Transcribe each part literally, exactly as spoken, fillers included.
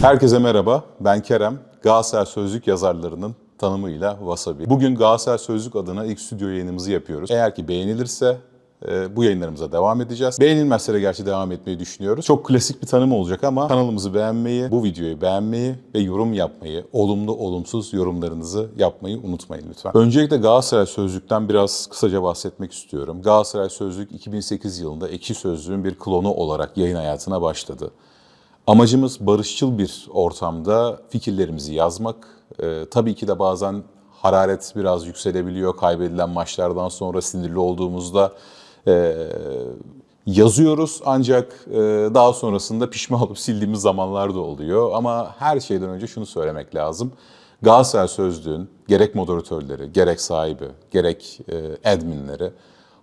Herkese merhaba, ben Kerem. Galatasaray Sözlük yazarlarının tanımıyla Wasabi. Bugün Galatasaray Sözlük adına ilk stüdyo yayınımızı yapıyoruz. Eğer ki beğenilirse e, bu yayınlarımıza devam edeceğiz. Beğenilmezse de gerçi devam etmeyi düşünüyoruz. Çok klasik bir tanım olacak ama kanalımızı beğenmeyi, bu videoyu beğenmeyi ve yorum yapmayı, olumlu olumsuz yorumlarınızı yapmayı unutmayın lütfen. Öncelikle Galatasaray Sözlük'ten biraz kısaca bahsetmek istiyorum. Galatasaray Sözlük iki bin sekiz yılında Ekşi Sözlük'ün bir klonu olarak yayın hayatına başladı. Amacımız barışçıl bir ortamda fikirlerimizi yazmak. Ee, tabii ki de bazen hararet biraz yükselebiliyor. Kaybedilen maçlardan sonra sinirli olduğumuzda e, yazıyoruz. Ancak e, daha sonrasında pişman olup sildiğimiz zamanlar da oluyor. Ama her şeyden önce şunu söylemek lazım. Galatasaray Sözlüğü'nün gerek moderatörleri, gerek sahibi, gerek e, adminleri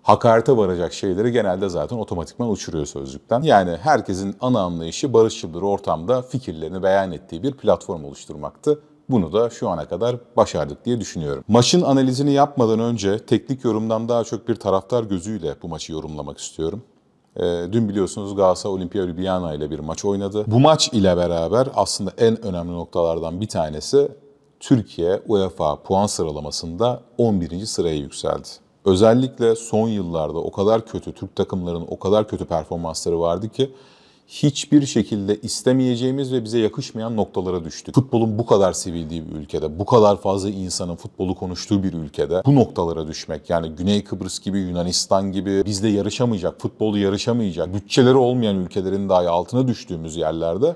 hakarete varacak şeyleri genelde zaten otomatikman uçuruyor sözlükten. Yani herkesin ana anlayışı barışçıl bir ortamda fikirlerini beyan ettiği bir platform oluşturmaktı. Bunu da şu ana kadar başardık diye düşünüyorum. Maçın analizini yapmadan önce teknik yorumdan daha çok bir taraftar gözüyle bu maçı yorumlamak istiyorum. E, dün biliyorsunuz Galatasaray Olimpija Ljubljana ile bir maç oynadı. Bu maç ile beraber aslında en önemli noktalardan bir tanesi Türkiye UEFA puan sıralamasında on birinci sıraya yükseldi. Özellikle son yıllarda o kadar kötü, Türk takımlarının o kadar kötü performansları vardı ki hiçbir şekilde istemeyeceğimiz ve bize yakışmayan noktalara düştük. Futbolun bu kadar sevildiği bir ülkede, bu kadar fazla insanın futbolu konuştuğu bir ülkede bu noktalara düşmek, yani Güney Kıbrıs gibi, Yunanistan gibi bizle yarışamayacak, futbolu yarışamayacak, bütçeleri olmayan ülkelerin dahi altına düştüğümüz yerlerde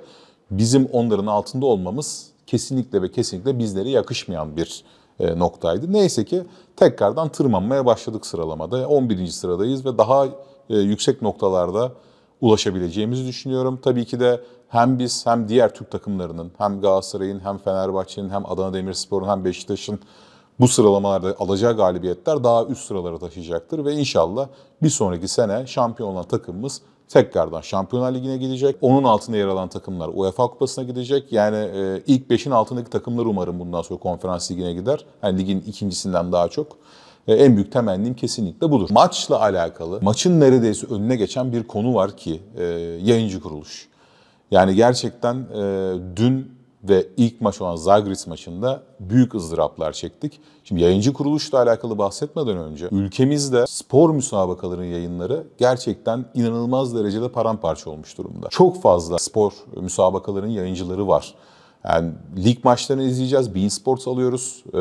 bizim onların altında olmamız kesinlikle ve kesinlikle bizlere yakışmayan bir noktaydı. Neyse ki tekrardan tırmanmaya başladık sıralamada. on birinci sıradayız ve daha yüksek noktalarda ulaşabileceğimizi düşünüyorum. Tabii ki de hem biz hem diğer Türk takımlarının, hem Galatasaray'ın, hem Fenerbahçe'nin, hem Adana Demirspor'un, hem Beşiktaş'ın bu sıralamalarda alacağı galibiyetler daha üst sıralara taşıyacaktır ve inşallah bir sonraki sene şampiyon olan takımımız tekrardan Şampiyonlar Ligi'ne gidecek. Onun altında yer alan takımlar UEFA Kupası'na gidecek. Yani e, ilk beşin altındaki takımlar umarım bundan sonra Konferans Ligi'ne gider. Yani ligin ikincisinden daha çok. E, en büyük temennim kesinlikle budur. Maçla alakalı, maçın neredeyse önüne geçen bir konu var ki e, yayıncı kuruluş. Yani gerçekten e, dün ve ilk maç olan Žalgiris maçında büyük ızdıraplar çektik. Şimdi yayıncı kuruluşla alakalı bahsetmeden önce ülkemizde spor müsabakalarının yayınları gerçekten inanılmaz derecede paramparça olmuş durumda. Çok fazla spor müsabakalarının yayıncıları var. Yani lig maçlarını izleyeceğiz, Bein Sports alıyoruz. Ee,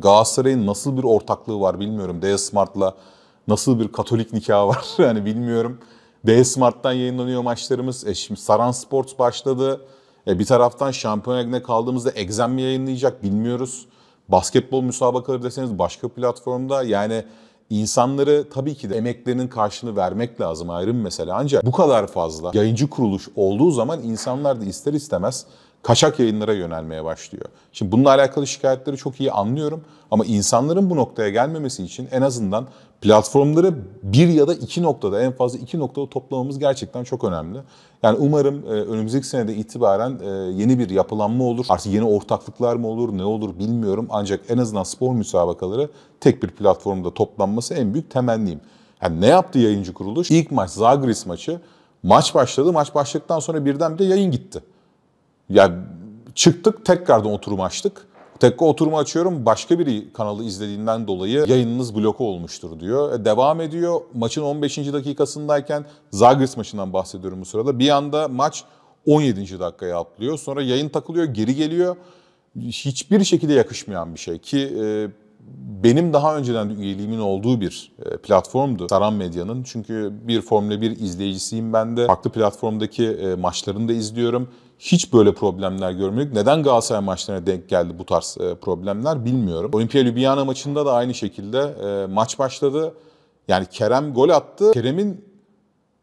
Galatasaray'ın nasıl bir ortaklığı var bilmiyorum. DSmart'la nasıl bir Katolik nikahı var yani bilmiyorum. DSmart'tan yayınlanıyor maçlarımız. E şimdi Saran Sports başladı. Bir taraftan Şampiyonlar Ligi'ne kaldığımızda Exxen mi yayınlayacak bilmiyoruz. Basketbol müsabakaları deseniz başka platformda. Yani insanları tabii ki de emeklerinin karşılığını vermek lazım, ayrı bir mesele. Ancak bu kadar fazla yayıncı kuruluş olduğu zaman insanlar da ister istemez kaçak yayınlara yönelmeye başlıyor. Şimdi bununla alakalı şikayetleri çok iyi anlıyorum. Ama insanların bu noktaya gelmemesi için en azından platformları bir ya da iki noktada, en fazla iki noktada toplamamız gerçekten çok önemli. Yani umarım önümüzdeki senede itibaren yeni bir yapılanma olur. Artık yeni ortaklıklar mı olur, ne olur bilmiyorum. Ancak en azından spor müsabakaları tek bir platformda toplanması en büyük temennim. Yani ne yaptı yayıncı kuruluş? İlk maç Žalgiris maçı. Maç başladı. Maç başladıktan sonra birdenbire yayın gitti. Yani çıktık, tekrardan oturum açtık. Tekrar oturumu açıyorum. Başka biri kanalı izlediğinden dolayı yayınınız bloke olmuştur diyor. E, devam ediyor. Maçın on beşinci dakikasındayken Žalgiris maçından bahsediyorum bu sırada. Bir anda maç on yedinci dakikaya atlıyor. Sonra yayın takılıyor, geri geliyor. Hiçbir şekilde yakışmayan bir şey ki e, benim daha önceden üyeliğimin olduğu bir platformdu Saran Medya'nın. Çünkü bir Formula bir izleyicisiyim ben de. Farklı platformdaki maçlarını da izliyorum. Hiç böyle problemler görmedik. Neden Galatasaray maçlarına denk geldi bu tarz problemler bilmiyorum. Olimpija Ljubljana maçında da aynı şekilde maç başladı. Yani Kerem gol attı. Kerem'in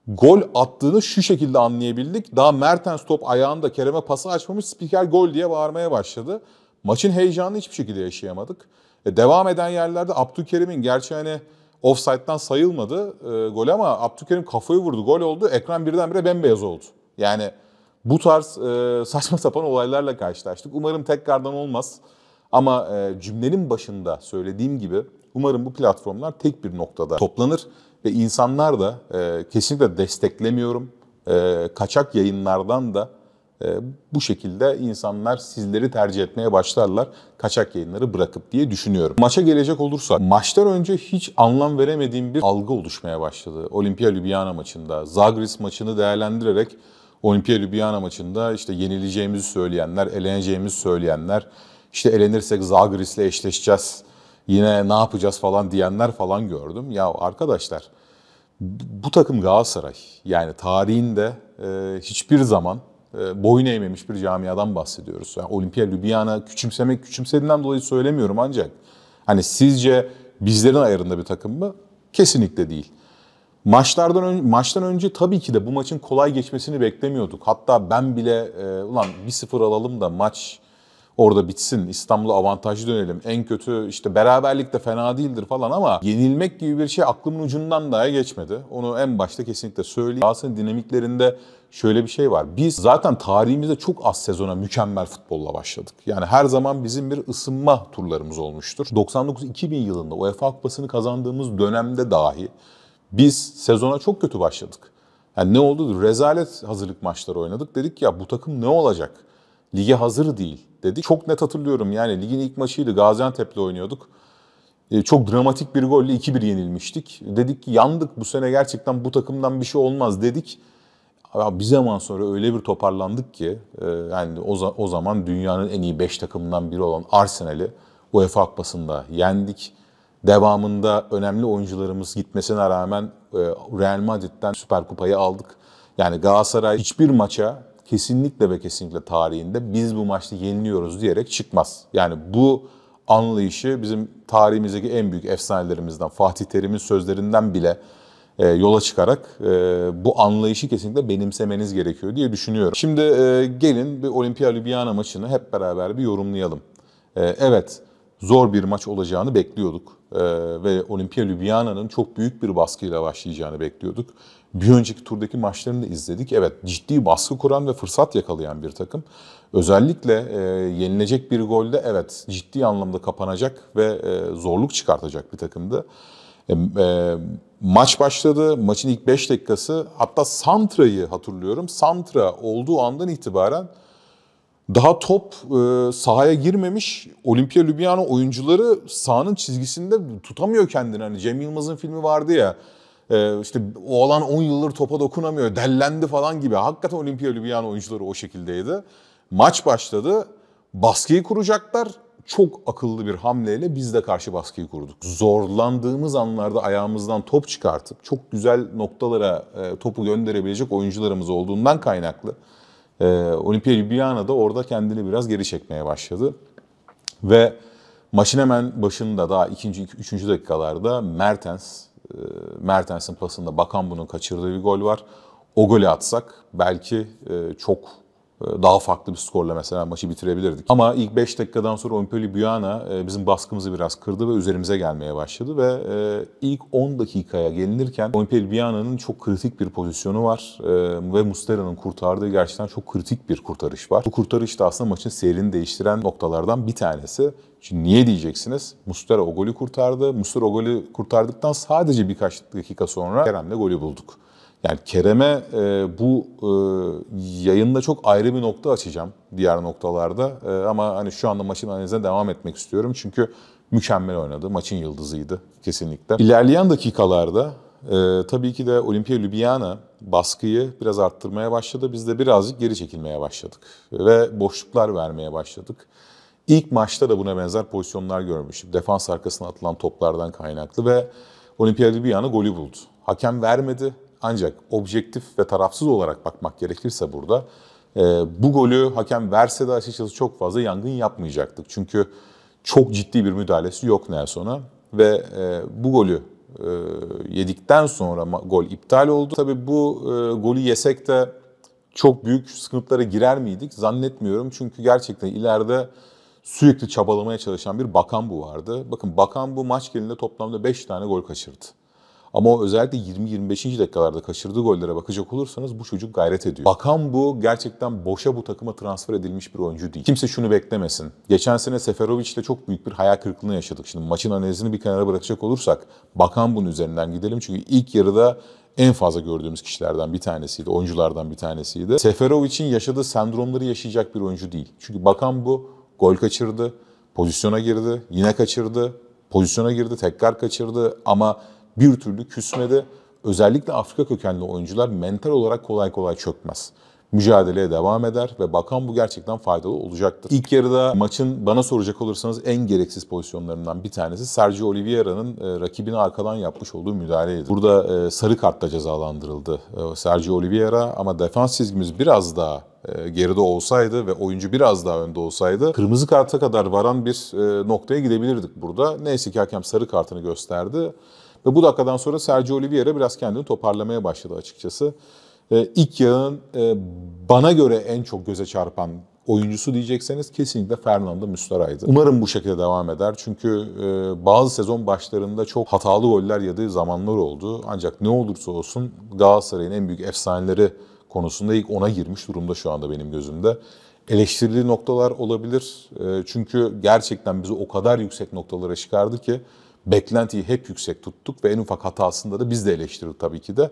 gol attığını şu şekilde anlayabildik. Daha Mertens top ayağında Kerem'e pası açmamış, spiker gol diye bağırmaya başladı. Maçın heyecanını hiçbir şekilde yaşayamadık. Devam eden yerlerde Abdülkerim'in, gerçi hani offside'dan sayılmadı e, gol ama Abdülkerim kafayı vurdu, gol oldu. Ekran birdenbire bembeyaz oldu. Yani bu tarz e, saçma sapan olaylarla karşılaştık. Umarım tekrardan olmaz. Ama e, cümlenin başında söylediğim gibi umarım bu platformlar tek bir noktada toplanır. Ve insanlar da e, kesinlikle desteklemiyorum. E, kaçak yayınlardan da bu şekilde insanlar sizleri tercih etmeye başlarlar, kaçak yayınları bırakıp diye düşünüyorum. Maça gelecek olursak, maçtan önce hiç anlam veremediğim bir algı oluşmaya başladı. Olimpija Ljubljana maçında, Žalgiris maçını değerlendirerek Olimpija Ljubljana maçında işte yenileceğimizi söyleyenler, eleneceğimizi söyleyenler, işte elenirsek Žalgiris'le eşleşeceğiz, yine ne yapacağız falan diyenler falan gördüm. Ya arkadaşlar, bu takım Galatasaray. Yani tarihinde e, hiçbir zaman e, boyun eğmemiş bir camiadan bahsediyoruz. Yani Olimpija Ljubljana küçümsemek küçümsediğinden dolayı söylemiyorum, ancak hani sizce bizlerin ayarında bir takım mı? Kesinlikle değil. Maçlardan önce, maçtan önce tabii ki de bu maçın kolay geçmesini beklemiyorduk. Hatta ben bile e, ulan bir sıfır alalım da maç orada bitsin, İstanbul'a avantajlı dönelim, en kötü işte beraberlik de fena değildir falan, ama yenilmek gibi bir şey aklımın ucundan daha geçmedi. Onu en başta kesinlikle söyleyeyim. Galatasaray'ın dinamiklerinde şöyle bir şey var. Biz zaten tarihimizde çok az sezona mükemmel futbolla başladık. Yani her zaman bizim bir ısınma turlarımız olmuştur. doksan dokuz iki bin yılında UEFA Kupası'nı kazandığımız dönemde dahi biz sezona çok kötü başladık. Yani ne oldu? Rezalet hazırlık maçları oynadık. Dedik ya bu takım ne olacak? Lige hazır değil dedik. Çok net hatırlıyorum, yani ligin ilk maçıydı, Gaziantep'le oynuyorduk. E, çok dramatik bir golle iki bir yenilmiştik. Dedik ki yandık, bu sene gerçekten bu takımdan bir şey olmaz dedik. Ya, bir zaman sonra öyle bir toparlandık ki e, yani o, o zaman dünyanın en iyi beş takımından biri olan Arsenal'i UEFA Kupası'nda yendik. Devamında önemli oyuncularımız gitmesine rağmen e, Real Madrid'den Süper Kupayı aldık. Yani Galatasaray hiçbir maça kesinlikle ve kesinlikle tarihinde biz bu maçta yeniliyoruz diyerek çıkmaz. Yani bu anlayışı bizim tarihimizdeki en büyük efsanelerimizden, Fatih Terim'in sözlerinden bile e, yola çıkarak e, bu anlayışı kesinlikle benimsemeniz gerekiyor diye düşünüyorum. Şimdi e, gelin bir Olimpija Ljubljana maçını hep beraber bir yorumlayalım. E, evet, zor bir maç olacağını bekliyorduk e, ve Olimpija Ljubljana'nın çok büyük bir baskıyla başlayacağını bekliyorduk. Bir önceki turdaki maçlarını da izledik. Evet, ciddi baskı kuran ve fırsat yakalayan bir takım. Özellikle e, yenilecek bir golde evet ciddi anlamda kapanacak ve e, zorluk çıkartacak bir takımdı. E, e, maç başladı. Maçın ilk beş dakikası, hatta Santra'yı hatırlıyorum. Santra olduğu andan itibaren daha top e, sahaya girmemiş. Olimpija Ljubljana oyuncuları sahanın çizgisinde tutamıyor kendini. Hani Cem Yılmaz'ın filmi vardı ya, Ee, işte o alan on yıldır topa dokunamıyor, dellendi falan gibi. Hakikaten Olimpija Ljubljana oyuncuları o şekildeydi. Maç başladı, baskıyı kuracaklar. Çok akıllı bir hamleyle biz de karşı baskıyı kurduk. Zorlandığımız anlarda ayağımızdan top çıkartıp çok güzel noktalara e, topu gönderebilecek oyuncularımız olduğundan kaynaklı e, Olimpija Ljubljana da orada kendini biraz geri çekmeye başladı. Ve maçın hemen başında, daha ikinci, üçüncü dakikalarda Mertens, Mertens'in pasında Bakambu'nun kaçırdığı bir gol var. O golü atsak belki çok daha farklı bir skorla mesela maçı bitirebilirdik. Ama ilk beş dakikadan sonra Olimpija Ljubljana bizim baskımızı biraz kırdı ve üzerimize gelmeye başladı ve ilk on dakikaya gelinirken Olimpija Ljubljana'nın çok kritik bir pozisyonu var ve Muslera'nın kurtardığı gerçekten çok kritik bir kurtarış var. Bu kurtarış da aslında maçın seyrini değiştiren noktalardan bir tanesi. Şimdi niye diyeceksiniz? Muslera o golü kurtardı. Muslera o golü kurtardıktan sadece birkaç dakika sonra Kerem'le golü bulduk. Yani Kerem'e e, bu e, yayında çok ayrı bir nokta açacağım diğer noktalarda. E, ama hani şu anda maçın analizine devam etmek istiyorum. Çünkü mükemmel oynadı. Maçın yıldızıydı kesinlikle. İlerleyen dakikalarda e, tabii ki de Olimpija Ljubljana baskıyı biraz arttırmaya başladı. Biz de birazcık geri çekilmeye başladık ve boşluklar vermeye başladık. İlk maçta da buna benzer pozisyonlar görmüştük. Defans arkasına atılan toplardan kaynaklı ve Olimpija Ljubljana golü buldu. Hakem vermedi. Ancak objektif ve tarafsız olarak bakmak gerekirse burada e, bu golü hakem verse de açıkçası çok fazla yangın yapmayacaktık. Çünkü çok ciddi bir müdahalesi yok Nelson'a ve e, bu golü e, yedikten sonra gol iptal oldu. Tabii bu e, golü yesek de çok büyük sıkıntılara girer miydik? Zannetmiyorum, çünkü gerçekten ileride sürekli çabalamaya çalışan bir Bakambu vardı. Bakın, Bakambu maç genelinde toplamda beş tane gol kaçırdı. Ama o özellikle yirmi yirmi beşinci dakikalarda kaçırdığı gollere bakacak olursanız bu çocuk gayret ediyor. Bakambu gerçekten boşa bu takıma transfer edilmiş bir oyuncu değil. Kimse şunu beklemesin. Geçen sene Seferovic'le çok büyük bir hayal kırıklığına yaşadık. Şimdi maçın analizini bir kenara bırakacak olursak Bakambu'nun üzerinden gidelim. Çünkü ilk yarıda en fazla gördüğümüz kişilerden bir tanesiydi, oyunculardan bir tanesiydi. Seferovic'in yaşadığı sendromları yaşayacak bir oyuncu değil. Çünkü Bakambu gol kaçırdı, pozisyona girdi, yine kaçırdı, pozisyona girdi, tekrar kaçırdı ama bir türlü küsmedi. Özellikle Afrika kökenli oyuncular mental olarak kolay kolay çökmez. Mücadeleye devam eder ve Bakambu gerçekten faydalı olacaktır. İlk yarıda maçın bana soracak olursanız en gereksiz pozisyonlarından bir tanesi Sergio Oliveira'nın rakibini arkadan yapmış olduğu müdahaleydi. Burada sarı kartla cezalandırıldı Sergio Oliveira ama defans çizgimiz biraz daha geride olsaydı ve oyuncu biraz daha önde olsaydı kırmızı karta kadar varan bir noktaya gidebilirdik burada. Neyse ki hakem sarı kartını gösterdi ve bu dakikadan sonra Sergio Oliveira biraz kendini toparlamaya başladı açıkçası. İlk yarının bana göre en çok göze çarpan oyuncusu diyecekseniz kesinlikle Fernando Muslera'ydı. Umarım bu şekilde devam eder çünkü bazı sezon başlarında çok hatalı goller yadığı zamanlar oldu. Ancak ne olursa olsun Galatasaray'ın en büyük efsaneleri konusunda ilk ona girmiş durumda şu anda benim gözümde. Eleştirildiği noktalar olabilir çünkü gerçekten bizi o kadar yüksek noktalara çıkardı ki beklentiyi hep yüksek tuttuk ve en ufak hatasında da biz de eleştirdik tabii ki de.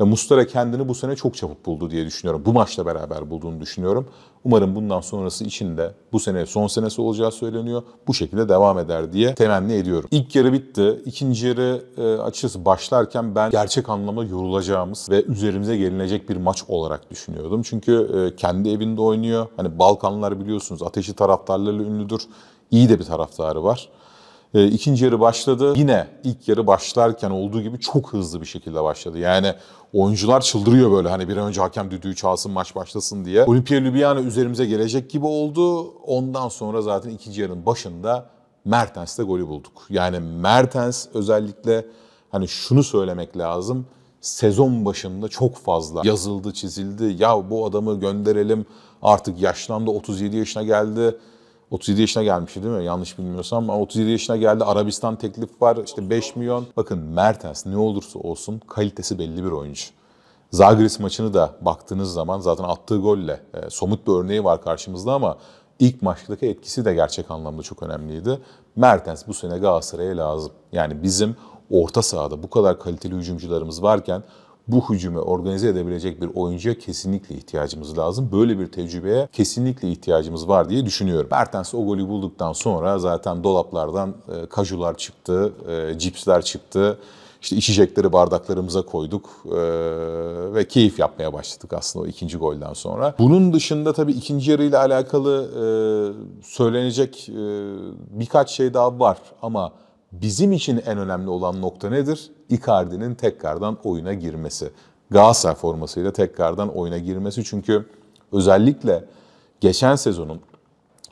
Ve Muslera kendini bu sene çok çabuk buldu diye düşünüyorum. Bu maçla beraber bulduğunu düşünüyorum. Umarım bundan sonrası için de bu sene son senesi olacağı söyleniyor. Bu şekilde devam eder diye temenni ediyorum. İlk yarı bitti. İkinci yarı açıkçası başlarken ben gerçek anlamda yorulacağımız ve üzerimize gelinecek bir maç olarak düşünüyordum. Çünkü kendi evinde oynuyor. Hani Balkanlar biliyorsunuz ateşi taraftarlarıyla ünlüdür. İyi de bir taraftarı var. İkinci yarı başladı. Yine ilk yarı başlarken olduğu gibi çok hızlı bir şekilde başladı. Yani oyuncular çıldırıyor böyle hani bir an önce hakem düdüğü çalsın maç başlasın diye. Olimpija Ljubljana üzerimize gelecek gibi oldu. Ondan sonra zaten ikinci yarının başında Mertens'te golü bulduk. Yani Mertens özellikle hani şunu söylemek lazım. Sezon başında çok fazla yazıldı, çizildi. Ya bu adamı gönderelim artık yaşlandı, otuz yedi yaşına geldi. otuz yedi yaşına gelmişti değil mi? Yanlış bilmiyorsam. Ama otuz yedi yaşına geldi. Arabistan teklif var. İşte beş milyon. Bakın Mertens ne olursa olsun kalitesi belli bir oyuncu. Žalgiris maçını da baktığınız zaman zaten attığı golle e, somut bir örneği var karşımızda ama ilk maçtaki etkisi de gerçek anlamda çok önemliydi. Mertens bu sene Galatasaray'a lazım. Yani bizim orta sahada bu kadar kaliteli hücumcularımız varken bu hücumu organize edebilecek bir oyuncuya kesinlikle ihtiyacımız lazım. Böyle bir tecrübeye kesinlikle ihtiyacımız var diye düşünüyorum. Mertens o golü bulduktan sonra zaten dolaplardan e, kajular çıktı, e, cipsler çıktı. İşte içecekleri bardaklarımıza koyduk e, ve keyif yapmaya başladık aslında o ikinci golden sonra. Bunun dışında tabii ikinci yarıyla alakalı e, söylenecek e, birkaç şey daha var ama bizim için en önemli olan nokta nedir? Icardi'nin tekrardan oyuna girmesi. Galatasaray formasıyla tekrardan oyuna girmesi. Çünkü özellikle geçen sezonun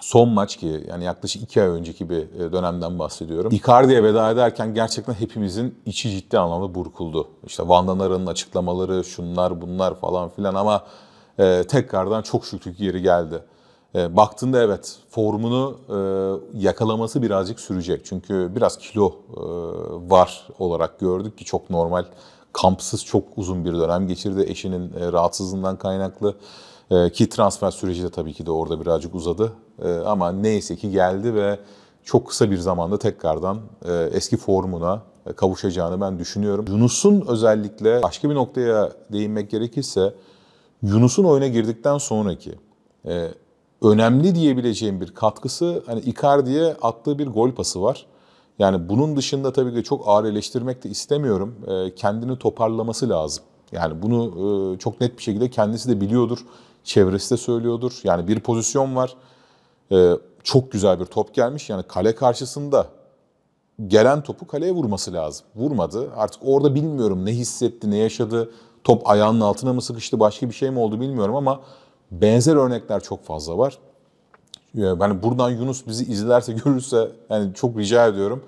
son maç ki yani yaklaşık iki ay önceki bir dönemden bahsediyorum. Icardi'ye veda ederken gerçekten hepimizin içi ciddi anlamda burkuldu. İşte Van den Ara'nın açıklamaları, şunlar bunlar falan filan ama e, tekrardan çok şükür ki geri geldi. Baktığında evet formunu yakalaması birazcık sürecek. Çünkü biraz kilo var olarak gördük ki çok normal. Kampsız çok uzun bir dönem geçirdi eşinin rahatsızlığından kaynaklı. Ki transfer süreci de tabii ki de orada birazcık uzadı. Ama neyse ki geldi ve çok kısa bir zamanda tekrardan eski formuna kavuşacağını ben düşünüyorum. Yunus'un özellikle başka bir noktaya değinmek gerekirse Yunus'un oyuna girdikten sonraki önemli diyebileceğim bir katkısı hani Icardi'ye attığı bir gol pası var. Yani bunun dışında tabii ki çok ağır eleştirmek de istemiyorum. E, kendini toparlaması lazım. Yani bunu e, çok net bir şekilde kendisi de biliyordur. Çevresi de söylüyordur. Yani bir pozisyon var. E, çok güzel bir top gelmiş. Yani kale karşısında gelen topu kaleye vurması lazım. Vurmadı. Artık orada bilmiyorum ne hissetti, ne yaşadı. Top ayağının altına mı sıkıştı, başka bir şey mi oldu bilmiyorum ama benzer örnekler çok fazla var. Yani buradan Yunus bizi izlerse, görürse yani çok rica ediyorum.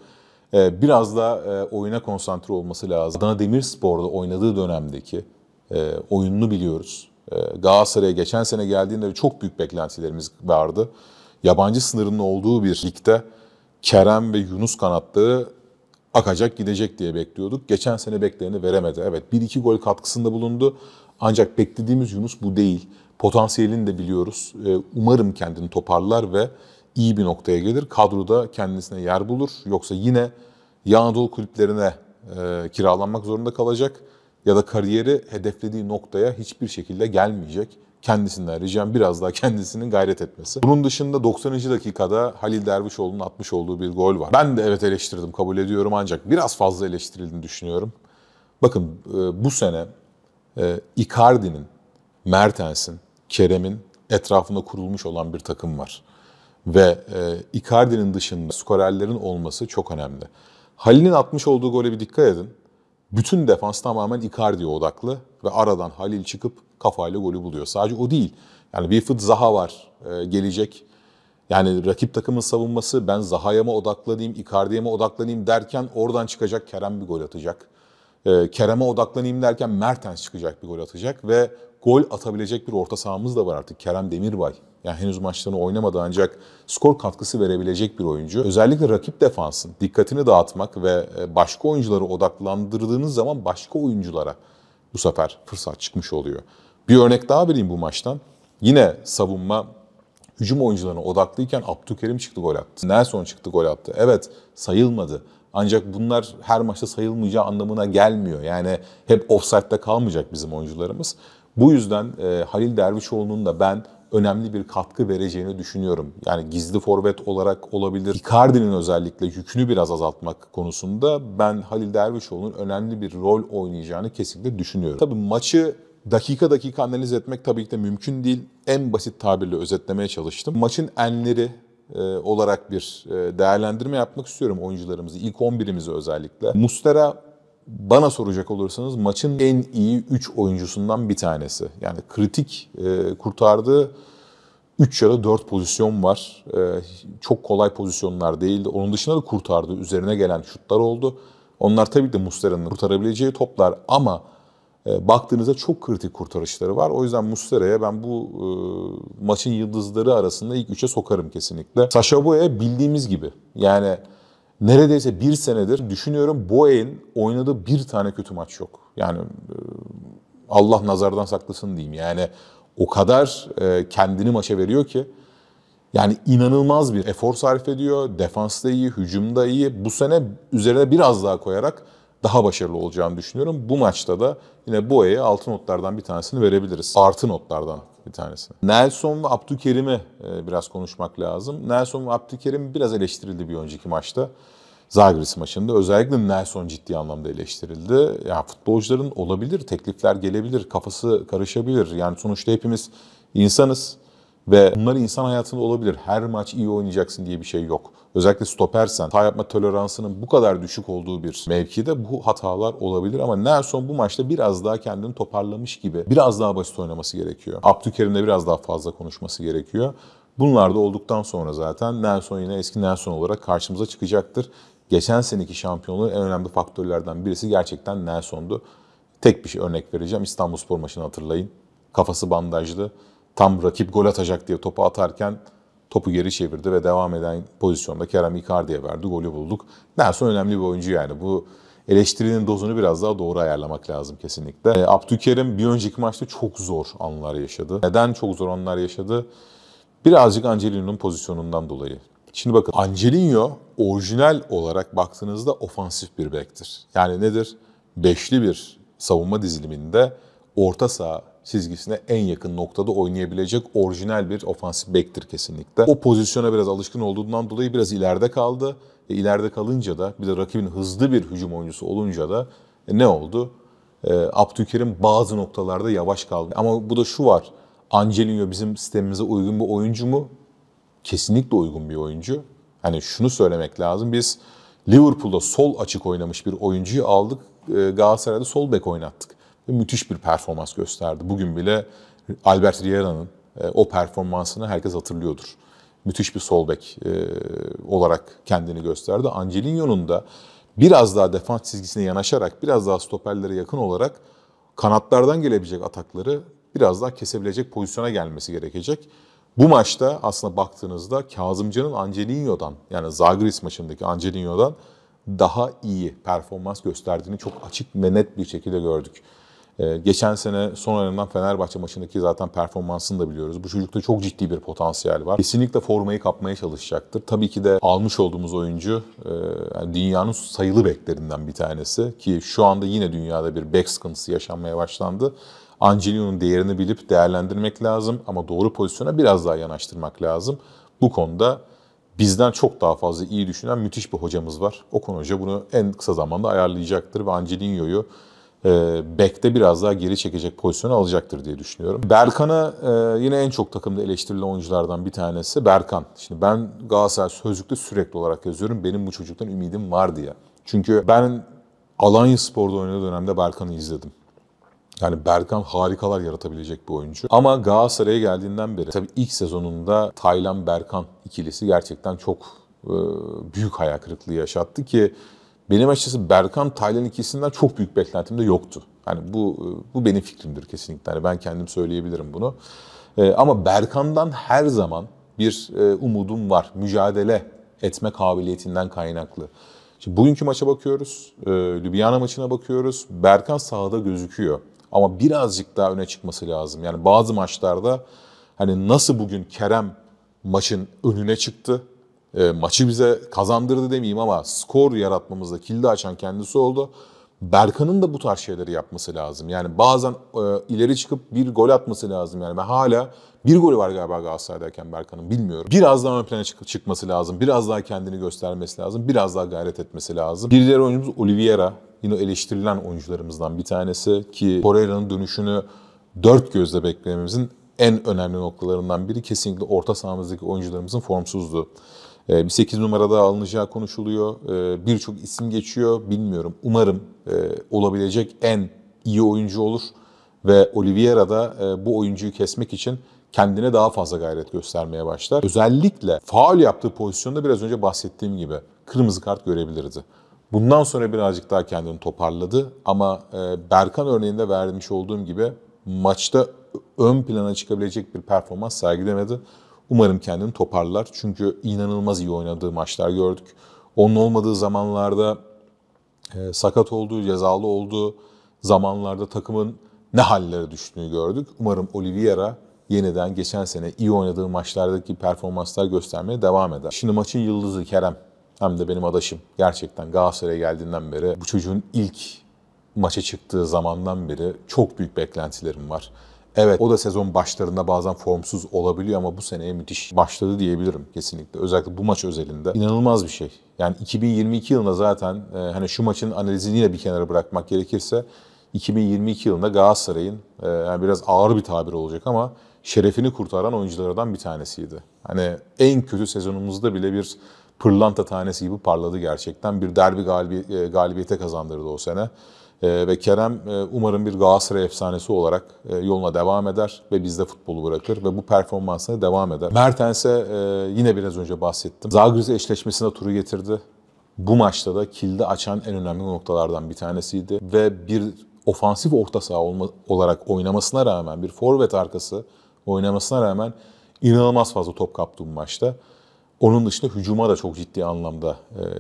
Biraz da oyuna konsantre olması lazım. Adana Demirspor'da oynadığı dönemdeki oyununu biliyoruz. Galatasaray'a geçen sene geldiğinde çok büyük beklentilerimiz vardı. Yabancı sınırının olduğu bir ligde Kerem ve Yunus kanatları akacak gidecek diye bekliyorduk. Geçen sene beklerini veremedi. Evet bir iki gol katkısında bulundu. Ancak beklediğimiz Yunus bu değil. Potansiyelini de biliyoruz. Umarım kendini toparlar ve iyi bir noktaya gelir. Kadroda kendisine yer bulur. Yoksa yine Anadolu kulüplerine kiralanmak zorunda kalacak. ya da kariyeri hedeflediği noktaya hiçbir şekilde gelmeyecek. Kendisinden ricam biraz daha kendisinin gayret etmesi. Bunun dışında doksanıncı dakikada Halil Dervişoğlu'nun atmış olduğu bir gol var. Ben de evet eleştirdim, kabul ediyorum, ancak biraz fazla eleştirildiğini düşünüyorum. Bakın bu sene Icardi'nin, Mertens'in, Kerem'in etrafında kurulmuş olan bir takım var. Ve Icardi'nin dışında skorerlerin olması çok önemli. Halil'in atmış olduğu gole bir dikkat edin. Bütün defans tamamen Icardi'ye odaklı ve aradan Halil çıkıp kafayla golü buluyor. Sadece o değil. Yani bir fıt Zaha var ee, gelecek. Yani rakip takımın savunması, ben Zaha'ya mı odaklanayım, Icardi'ye mi odaklanayım derken oradan çıkacak Kerem bir gol atacak. Ee, Kerem'e odaklanayım derken Mertens çıkacak bir gol atacak ve gol atabilecek bir orta sahamız da var artık. Kerem Demirbay. Yani henüz maçlarını oynamadı ancak skor katkısı verebilecek bir oyuncu. Özellikle rakip defansın dikkatini dağıtmak ve başka oyunculara odaklandırdığınız zaman başka oyunculara bu sefer fırsat çıkmış oluyor. Bir örnek daha vereyim bu maçtan. Yine savunma, hücum oyuncularına odaklıyken Abdülkerim çıktı gol attı. Nelson çıktı gol attı. Evet, sayılmadı. Ancak bunlar her maçta sayılmayacağı anlamına gelmiyor. Yani hep ofsaytta kalmayacak bizim oyuncularımız. Bu yüzden e, Halil Dervişoğlu'nun da ben önemli bir katkı vereceğini düşünüyorum. Yani gizli forvet olarak olabilir. Icardi'nin özellikle yükünü biraz azaltmak konusunda ben Halil Dervişoğlu'nun önemli bir rol oynayacağını kesinlikle düşünüyorum. Tabii maçı dakika dakika analiz etmek tabii ki de mümkün değil. En basit tabirle özetlemeye çalıştım. Maçın enleri e, olarak bir e, değerlendirme yapmak istiyorum oyuncularımızı, ilk on birimizi özellikle. Muslera, bana soracak olursanız maçın en iyi üç oyuncusundan bir tanesi. Yani kritik e, kurtardığı üç ya da dört pozisyon var. E, çok kolay pozisyonlar değildi. Onun dışında da kurtardığı, üzerine gelen şutlar oldu. Onlar tabii ki Muslera'nın kurtarabileceği toplar ama e, baktığınızda çok kritik kurtarışları var. O yüzden Muslera'ya ben bu e, maçın yıldızları arasında ilk üçe sokarım kesinlikle. Sacha Boey'e bildiğimiz gibi yani... Neredeyse bir senedir düşünüyorum, Boey'in oynadığı bir tane kötü maç yok. Yani Allah nazardan saklasın diyeyim. Yani o kadar kendini maça veriyor ki. Yani inanılmaz bir efor sarf ediyor. Defansta iyi, hücumda iyi. Bu sene üzerine biraz daha koyarak daha başarılı olacağını düşünüyorum. Bu maçta da yine Boey'e altı notlardan bir tanesini verebiliriz. Artı notlardan bir tanesini. Nelson ve Abdülkerim'i biraz konuşmak lazım. Nelson ve Abdülkerim biraz eleştirildi bir önceki maçta. Žalgiris maçında. Özellikle Nelson ciddi anlamda eleştirildi. Ya futbolcuların olabilir, teklifler gelebilir, kafası karışabilir. Yani sonuçta hepimiz insanız ve bunlar insan hayatında olabilir. Her maç iyi oynayacaksın diye bir şey yok. Özellikle stopersen, hata yapma toleransının bu kadar düşük olduğu bir mevkide bu hatalar olabilir. Ama Nelson bu maçta biraz daha kendini toparlamış gibi. Biraz daha basit oynaması gerekiyor. Abdülkerim'de biraz daha fazla konuşması gerekiyor. Bunlar da olduktan sonra zaten Nelson yine eski Nelson olarak karşımıza çıkacaktır. Geçen seneki şampiyonluğun en önemli faktörlerden birisi gerçekten Nelson'du. Tek bir şey örnek vereceğim. İstanbulspor maçını hatırlayın. Kafası bandajlı. Tam rakip gol atacak diye topu atarken topu geri çevirdi ve devam eden pozisyonda Kerem Icardi'ye verdi, golü bulduk. Nelson önemli bir oyuncu yani. Bu eleştirinin dozunu biraz daha doğru ayarlamak lazım kesinlikle. E, Abdülkerim bir önceki maçta çok zor anlar yaşadı. Neden çok zor anlar yaşadı? Birazcık Angeliño'nun pozisyonundan dolayı. Şimdi bakın, Angeliño orijinal olarak baktığınızda ofansif bir bektir. Yani nedir? Beşli bir savunma diziliminde orta saha çizgisine en yakın noktada oynayabilecek orijinal bir ofansif bektir kesinlikle. O pozisyona biraz alışkın olduğundan dolayı biraz ileride kaldı. E, ileride kalınca da bir de rakibin hızlı bir hücum oyuncusu olunca da e, ne oldu? E, Abdülkerim bazı noktalarda yavaş kaldı. Ama bu da şu var. Angeliño bizim sistemimize uygun bir oyuncu mu? Kesinlikle uygun bir oyuncu. Hani şunu söylemek lazım. Biz Liverpool'da sol açık oynamış bir oyuncuyu aldık. E, Galatasaray'da sol bek oynattık. Müthiş bir performans gösterdi. Bugün bile Albert Riera'nın o performansını herkes hatırlıyordur. Müthiş bir sol bek olarak kendini gösterdi. Angeliño'nun da biraz daha defans çizgisine yanaşarak, biraz daha stoperlere yakın olarak kanatlardan gelebilecek atakları biraz daha kesebilecek pozisyona gelmesi gerekecek. Bu maçta aslında baktığınızda Kazımcan'ın Angeliño'dan, yani Žalgiris maçındaki Angeliño'dan daha iyi performans gösterdiğini çok açık ve net bir şekilde gördük. Ee, geçen sene son oynanan Fenerbahçe maçındaki zaten performansını da biliyoruz. Bu çocukta çok ciddi bir potansiyel var. Kesinlikle formayı kapmaya çalışacaktır. Tabii ki de almış olduğumuz oyuncu e, yani dünyanın sayılı beklerinden bir tanesi. Ki şu anda yine dünyada bir bek sıkıntısı yaşanmaya başlandı. Angeliño'nun değerini bilip değerlendirmek lazım ama doğru pozisyona biraz daha yanaştırmak lazım. Bu konuda bizden çok daha fazla iyi düşünen müthiş bir hocamız var. Okan Hoca bunu en kısa zamanda ayarlayacaktır ve Angeliño'yu e, bekte biraz daha geri çekecek pozisyonu alacaktır diye düşünüyorum. Berkan'a e, yine en çok takımda eleştirilen oyunculardan bir tanesi Berkan. Şimdi ben Galatasaray Sözlük'te sürekli olarak yazıyorum. Benim bu çocuktan ümidim var diye. Çünkü ben Alanyaspor'da oynadığı dönemde Berkan'ı izledim. Yani Berkan harikalar yaratabilecek bir oyuncu. Ama Galatasaray'a geldiğinden beri tabii ilk sezonunda Taylan-Berkan ikilisi gerçekten çok e, büyük hayal kırıklığı yaşattı ki benim açıkçası Berkan-Taylan ikilisinden çok büyük beklentim de yoktu. Yani bu bu benim fikrimdir kesinlikle. Yani ben kendim söyleyebilirim bunu. E, ama Berkan'dan her zaman bir e, umudum var. Mücadele etme kabiliyetinden kaynaklı. Şimdi bugünkü maça bakıyoruz. E, Ljubljana maçına bakıyoruz. Berkan sahada gözüküyor. Ama birazcık daha öne çıkması lazım. Yani bazı maçlarda hani nasıl bugün Kerem maçın önüne çıktı, e, maçı bize kazandırdı demeyeyim ama skor yaratmamızda kilidi açan kendisi oldu. Berkan'ın da bu tarz şeyleri yapması lazım. Yani bazen e, ileri çıkıp bir gol atması lazım. Yani ben hala bir golü var galiba Galatasaray'dayken Berkan'ın, bilmiyorum. Biraz daha ön plana çık çıkması lazım. Biraz daha kendini göstermesi lazım. Biraz daha gayret etmesi lazım. Bir diğer oyuncumuz Oliveira. Yine eleştirilen oyuncularımızdan bir tanesi ki Torreira'nın dönüşünü dört gözle beklememizin en önemli noktalarından biri kesinlikle orta sahamızdaki oyuncularımızın formsuzluğu. Bir sekiz numarada alınacağı konuşuluyor. Birçok isim geçiyor. Bilmiyorum. Umarım olabilecek en iyi oyuncu olur ve Oliveira da bu oyuncuyu kesmek için kendine daha fazla gayret göstermeye başlar. Özellikle faul yaptığı pozisyonda biraz önce bahsettiğim gibi kırmızı kart görebilirdi. Bundan sonra birazcık daha kendini toparladı ama Berkan örneğinde vermiş olduğum gibi maçta ön plana çıkabilecek bir performans sergilemedi. Umarım kendini toparlar çünkü inanılmaz iyi oynadığı maçlar gördük. Onun olmadığı zamanlarda, sakat olduğu, cezalı olduğu zamanlarda takımın ne hallere düştüğünü gördük. Umarım Oliveira yeniden geçen sene iyi oynadığı maçlardaki performanslar göstermeye devam eder. Şimdi maçın yıldızı Kerem. Hem de benim adaşım. Gerçekten Galatasaray'a geldiğinden beri, bu çocuğun ilk maça çıktığı zamandan beri çok büyük beklentilerim var. Evet, o da sezon başlarında bazen formsuz olabiliyor ama bu seneye müthiş başladı diyebilirim kesinlikle. Özellikle bu maç özelinde. İnanılmaz bir şey. Yani iki bin yirmi iki yılında zaten, e, hani şu maçın analizini yine bir kenara bırakmak gerekirse, iki bin yirmi iki yılında Galatasaray'ın, e, yani biraz ağır bir tabir olacak ama şerefini kurtaran oyunculardan bir tanesiydi. Hani en kötü sezonumuzda bile bir pırlanta tanesi gibi parladı gerçekten. Bir derbi galibi, galibiyete kazandırdı o sene. E, ve Kerem e, umarım bir Galatasaray efsanesi olarak e, yoluna devam eder ve bizde futbolu bırakır ve bu performansına devam eder. Mertens'e e, yine biraz önce bahsettim. Žalgiris eşleşmesine turu getirdi. Bu maçta da kilidi açan en önemli noktalardan bir tanesiydi. Ve bir ofansif orta saha olma, olarak oynamasına rağmen, bir forvet arkası oynamasına rağmen inanılmaz fazla top kaptı bu maçta. Onun dışında hücuma da çok ciddi anlamda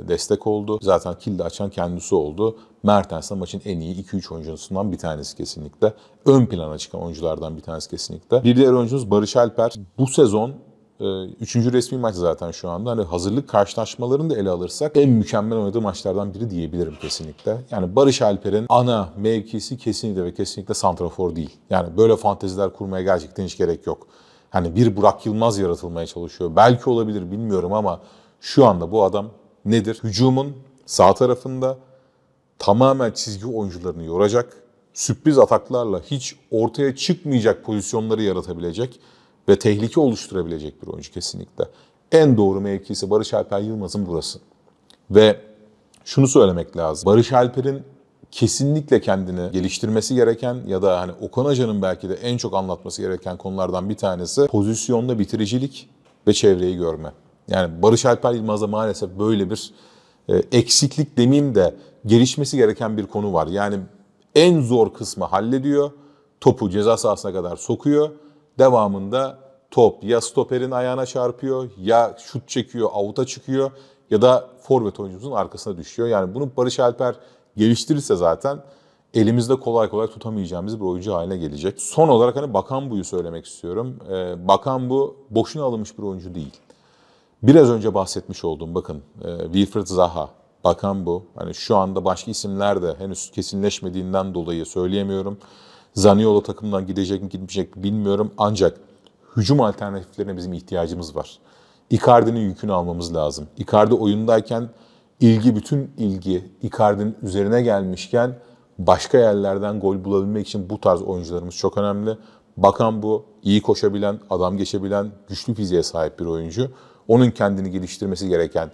destek oldu. Zaten kilidi açan kendisi oldu. Mertens de maçın en iyi iki üç oyuncusundan bir tanesi kesinlikle. Ön plana çıkan oyunculardan bir tanesi kesinlikle. Bir diğer oyuncumuz Barış Alper. Bu sezon üçüncü resmi maç zaten şu anda. Hani hazırlık karşılaşmalarını da ele alırsak en mükemmel oynadığı maçlardan biri diyebilirim kesinlikle. Yani Barış Alper'in ana mevkisi kesinlikle ve kesinlikle santrafor değil. Yani böyle fanteziler kurmaya gerçekten hiç gerek yok. Hani bir Burak Yılmaz yaratılmaya çalışıyor. Belki olabilir, bilmiyorum ama şu anda bu adam nedir? Hücumun sağ tarafında tamamen çizgi oyuncularını yoracak, sürpriz ataklarla hiç ortaya çıkmayacak pozisyonları yaratabilecek ve tehlike oluşturabilecek bir oyuncu kesinlikle. En doğru mevkisi Barış Alper Yılmaz'ın burası. Ve şunu söylemek lazım. Barış Alper'in kesinlikle kendini geliştirmesi gereken ya da hani Okan Hoca'nın belki de en çok anlatması gereken konulardan bir tanesi pozisyonda bitiricilik ve çevreyi görme. Yani Barış Alper Yılmaz'da maalesef böyle bir e, eksiklik demeyeyim de gelişmesi gereken bir konu var. Yani en zor kısmı hallediyor, topu ceza sahasına kadar sokuyor, devamında top ya stoperin ayağına çarpıyor ya şut çekiyor, avuta çıkıyor ya da forvet oyuncumuzun arkasına düşüyor. Yani bunu Barış Alper geliştirirse zaten elimizde kolay kolay tutamayacağımız bir oyuncu haline gelecek. Son olarak hani Bakambu'yu söylemek istiyorum. Ee, Bakambu boşuna alınmış bir oyuncu değil. Biraz önce bahsetmiş olduğum bakın e, Wilfried Zaha, Bakambu. Hani şu anda başka isimler de henüz kesinleşmediğinden dolayı söyleyemiyorum. Zaniolo takımdan gidecek mi gitmeyecek mi bilmiyorum. Ancak hücum alternatiflerine bizim ihtiyacımız var. Icardi'nin yükünü almamız lazım. Icardi oyundayken ilgi, bütün ilgi Icardi'nin üzerine gelmişken başka yerlerden gol bulabilmek için bu tarz oyuncularımız çok önemli. Bakambu iyi koşabilen, adam geçebilen, güçlü fiziğe sahip bir oyuncu. Onun kendini geliştirmesi gereken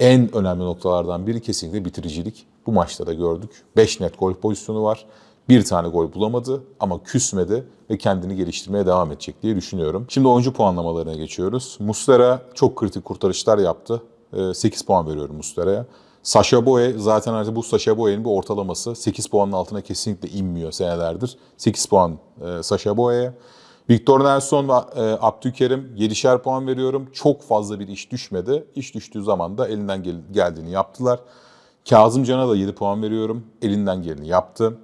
en önemli noktalardan biri kesinlikle bitiricilik. Bu maçta da gördük. beş net gol pozisyonu var. Bir tane gol bulamadı ama küsmedi ve kendini geliştirmeye devam edecek diye düşünüyorum. Şimdi oyuncu puanlamalarına geçiyoruz. Muslera çok kritik kurtarışlar yaptı. sekiz puan veriyorum Muslera'ya. Sacha Boey, zaten artık bu Sacha Boey'in bir ortalaması. sekiz puanın altına kesinlikle inmiyor senelerdir. sekiz puan Sacha Boey'e. Victor Nelson ve Abdülkerim yedişer puan veriyorum. Çok fazla bir iş düşmedi. İş düştüğü zaman da elinden geldiğini yaptılar. Kazımcan'a da yedi puan veriyorum. Elinden geleni yaptı.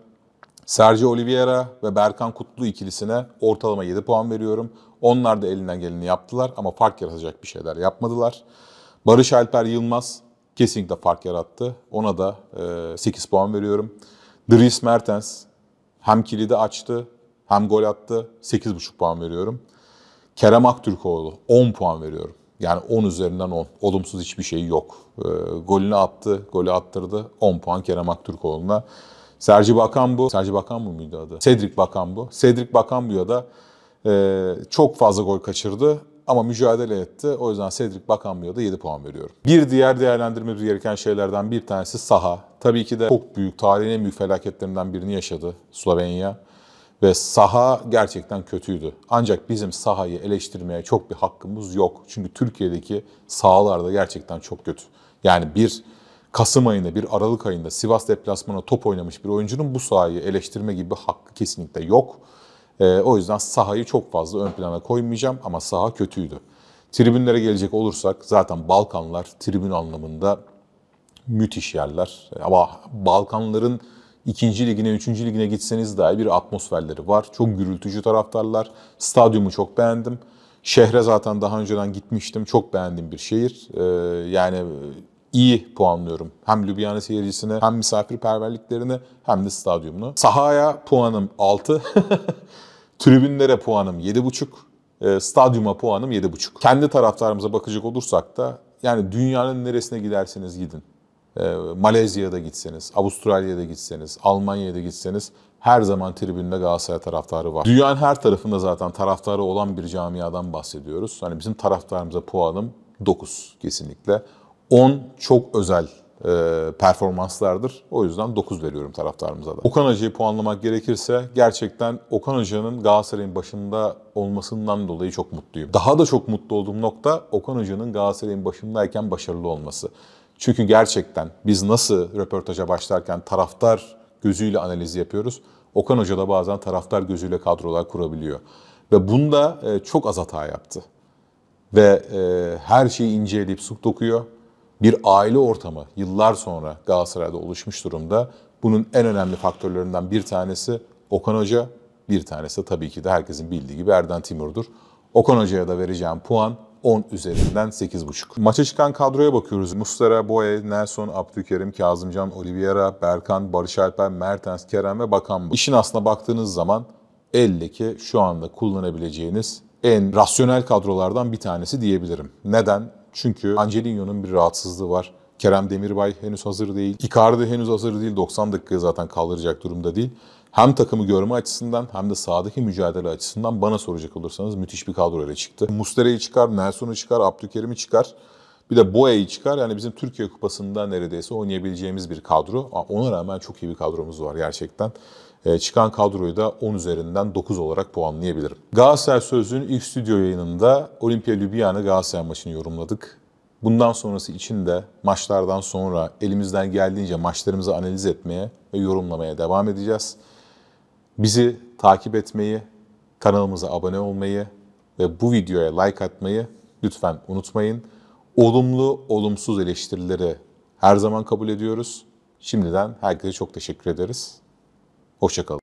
Sergio Oliveira ve Berkan Kutlu ikilisine ortalama yedi puan veriyorum. Onlar da elinden geleni yaptılar ama fark yaratacak bir şeyler yapmadılar. Barış Alper Yılmaz kesinlikle fark yarattı. Ona da sekiz puan veriyorum. Dries Mertens hem kilidi açtı hem gol attı. sekiz buçuk puan veriyorum. Kerem Aktürkoğlu on puan veriyorum. Yani on üzerinden on. Olumsuz hiçbir şey yok. E, golünü attı, golü attırdı. on puan Kerem Aktürkoğlu'na. Sergi Bakambu, Sergi Bakambu muydu adı? Cedric Bakambu. Cedric Bakambu'ya da e, çok fazla gol kaçırdı ama mücadele etti. O yüzden Cedric Bakambu'ya da yedi puan veriyorum. Bir diğer değerlendirmemiz gereken şeylerden bir tanesi saha. Tabii ki de çok büyük, tarihin en büyük felaketlerinden birini yaşadı Slovenya. Ve saha gerçekten kötüydü. Ancak bizim sahayı eleştirmeye çok bir hakkımız yok. Çünkü Türkiye'deki sahalar da gerçekten çok kötü. Yani bir Kasım ayında, bir Aralık ayında Sivas deplasmanına top oynamış bir oyuncunun bu sahayı eleştirme gibi bir hakkı kesinlikle yok. Ee, o yüzden sahayı çok fazla ön plana koymayacağım ama saha kötüydü. Tribünlere gelecek olursak zaten Balkanlar tribün anlamında müthiş yerler. Ama Balkanların İkinci ligine, üçüncü ligine gitseniz dahi bir atmosferleri var. Çok gürültücü taraftarlar. Stadyumu çok beğendim. Şehre zaten daha önceden gitmiştim. Çok beğendiğim bir şehir. Ee, yani iyi puanlıyorum. Hem Ljubljana seyircisini, hem misafirperverliklerini, hem de stadyumunu. Sahaya puanım altı. Tribünlere puanım yedi buçuk. Ee, stadyuma puanım yedi buçuk. Kendi taraftarımıza bakacak olursak da yani dünyanın neresine giderseniz gidin. Malezya'da gitseniz, Avustralya'da gitseniz, Almanya'da gitseniz her zaman tribünde Galatasaray taraftarı var. Dünyanın her tarafında zaten taraftarı olan bir camiadan bahsediyoruz. Hani bizim taraftarımıza puanım dokuz kesinlikle. on çok özel e, performanslardır. O yüzden dokuz veriyorum taraftarımıza da. Okan Hoca'yı puanlamak gerekirse gerçekten Okan Hoca'nın Galatasaray'ın başında olmasından dolayı çok mutluyum. Daha da çok mutlu olduğum nokta Okan Hoca'nın Galatasaray'ın başındayken başarılı olması. Çünkü gerçekten biz nasıl röportaja başlarken taraftar gözüyle analiz yapıyoruz, Okan Hoca da bazen taraftar gözüyle kadrolar kurabiliyor. Ve bunda çok az hata yaptı. Ve her şeyi inceleyip sık dokuyor. Bir aile ortamı yıllar sonra Galatasaray'da oluşmuş durumda. Bunun en önemli faktörlerinden bir tanesi Okan Hoca, bir tanesi tabii ki de herkesin bildiği gibi Erden Timur'dur. Okan Hoca'ya da vereceğim puan on üzerinden sekiz buçuk. Maça çıkan kadroya bakıyoruz. Muslera, Boey, Nelson, Abdülkerim, Kazımcan, Oliveira, Berkan, Barış Alper, Mertens, Kerem ve Bakambu. İşin aslına baktığınız zaman eldeki şu anda kullanabileceğiniz en rasyonel kadrolardan bir tanesi diyebilirim. Neden? Çünkü Angeliño'nun bir rahatsızlığı var. Kerem Demirbay henüz hazır değil. Icardi henüz hazır değil. doksan dakikayı zaten kaldıracak durumda değil. Hem takımı görme açısından hem de sahadaki mücadele açısından bana soracak olursanız müthiş bir kadro ile çıktı. Muslera'yı çıkar, Nelson'u çıkar, Abdülkerim'i çıkar. Bir de Boey'i çıkar. Yani bizim Türkiye Kupası'nda neredeyse oynayabileceğimiz bir kadro. Ona rağmen çok iyi bir kadromuz var gerçekten. E, çıkan kadroyu da on üzerinden dokuz olarak puanlayabilirim. Galatasaray Sözlüğü'nün ilk stüdyo yayınında Olimpija Ljubljana Galatasaray maçını yorumladık. Bundan sonrası için de maçlardan sonra elimizden geldiğince maçlarımızı analiz etmeye ve yorumlamaya devam edeceğiz. Bizi takip etmeyi, kanalımıza abone olmayı ve bu videoya like atmayı lütfen unutmayın. Olumlu, olumsuz eleştirileri her zaman kabul ediyoruz. Şimdiden herkese çok teşekkür ederiz. Hoşça kalın.